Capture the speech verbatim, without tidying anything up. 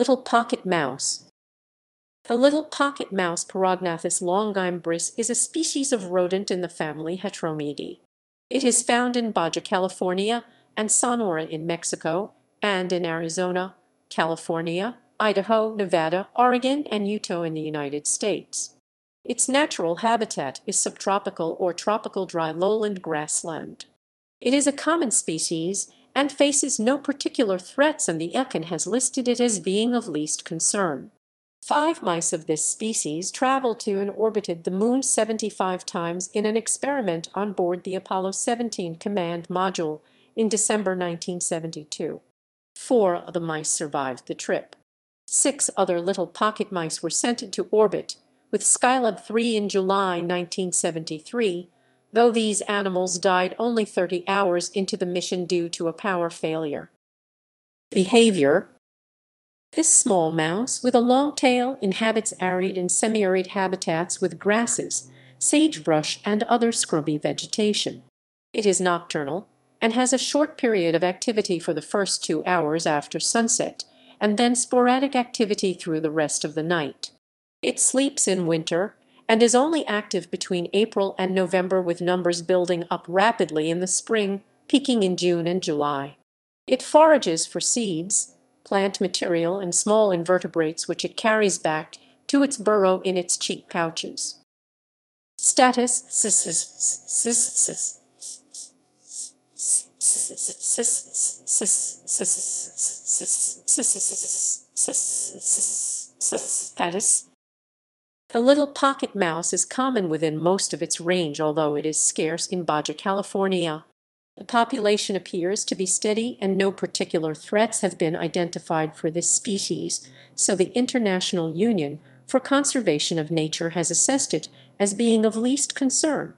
little pocket mouse. The little pocket mouse Perognathus longimembris is a species of rodent in the family Heteromyidae. It is found in Baja California and Sonora in Mexico, and in Arizona, California, Idaho, Nevada, Oregon, and Utah in the United States. Its natural habitat is subtropical or tropical dry lowland grassland. It is a common species and faces no particular threats, and the I U C N has listed it as being of least concern. Five mice of this species traveled to and orbited the moon seventy-five times in an experiment on board the Apollo seventeen command module in December nineteen seventy-two. Four of the mice survived the trip. Six other little pocket mice were sent into orbit with Skylab three in July nineteen seventy-three, though these animals died only thirty hours into the mission due to a power failure. Behavior. This small mouse with a long tail inhabits arid and semi-arid habitats with grasses, sagebrush, and other scrubby vegetation. It is nocturnal and has a short period of activity for the first two hours after sunset, and then sporadic activity through the rest of the night. It sleeps in winter and is only active between April and November, with numbers building up rapidly in the spring, peaking in June and July. It forages for seeds, plant material, and small invertebrates, which it carries back to its burrow in its cheek pouches. Status. Status. The little pocket mouse is common within most of its range, although it is scarce in Baja California. The population appears to be steady, and no particular threats have been identified for this species, so the International Union for Conservation of Nature has assessed it as being of least concern.